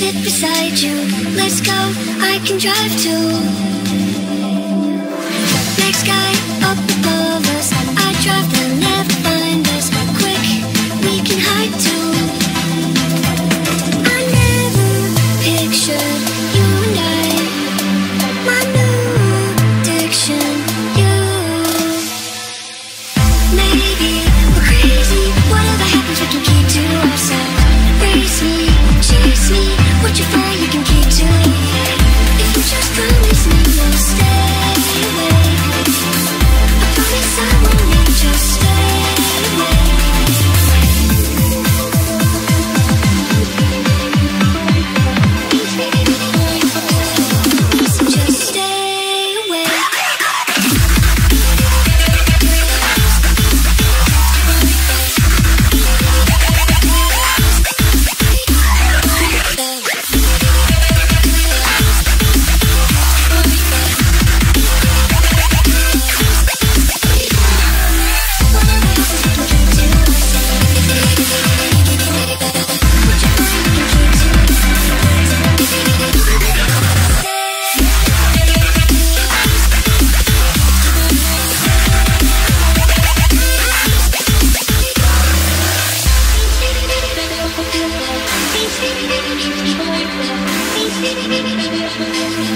sit beside you. Let's go, I can drive too. Black sky up above us, I drive, they'll never find us. Quick, we can hide too. I never pictured you and I, my new addiction, you. Maybe we're crazy, whatever happens we can keep to ourselves. Race me, chase me, what you find you can keep to me. If you just promise me you'll stay away, I promise I won't let you stay away. So just stay away. We'll be right back.